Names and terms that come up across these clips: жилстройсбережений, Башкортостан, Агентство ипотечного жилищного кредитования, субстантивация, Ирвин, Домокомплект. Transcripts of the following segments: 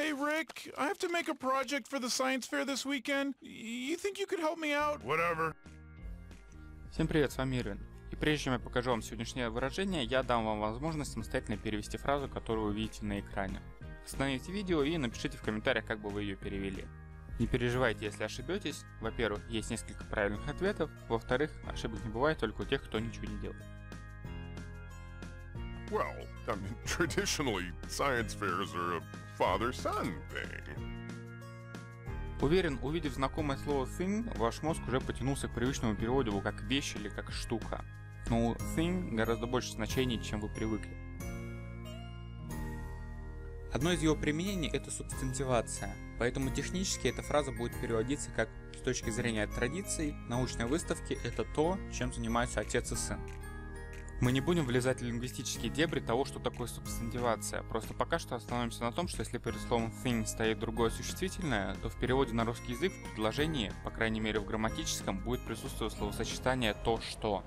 Hey, Rick, I have to make a project for the science fair this weekend. You think you could help me out? Whatever. Всем привет, с вами Ирвин. И прежде чем я покажу вам сегодняшнее выражение, я дам вам возможность самостоятельно перевести фразу, которую вы видите на экране. Остановите видео и напишите в комментариях, как бы вы ее перевели. Не переживайте, если ошибетесь. Во-первых, есть несколько правильных ответов. Во-вторых, ошибок не бывает только у тех, кто ничего не делает. Well, I mean, traditionally, science fairs are a father-son thing. Уверен, увидев знакомое слово thing, ваш мозг уже потянулся к привычному переводу как вещь или как штука. Но у thing гораздо больше значений, чем вы привыкли. Одно из его применений — это субстантивация, поэтому технически эта фраза будет переводиться как «с точки зрения традиций, научной выставки — это то, чем занимаются отец и сын». Мы не будем влезать в лингвистические дебри того, что такое субстантивация, просто пока что остановимся на том, что если перед словом thing стоит другое существительное, то в переводе на русский язык в предложении, по крайней мере в грамматическом, будет присутствовать словосочетание «то, что».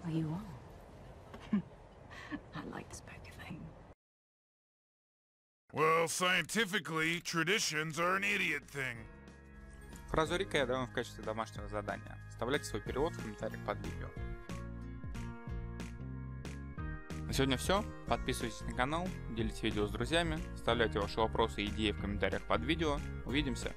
Well, scientifically, traditions are an idiot thing. Фразу Рика я дам вам в качестве домашнего задания. Оставляйте свой перевод в комментариях под видео. На сегодня все. Подписывайтесь на канал, делитесь видео с друзьями, оставляйте ваши вопросы и идеи в комментариях под видео. Увидимся!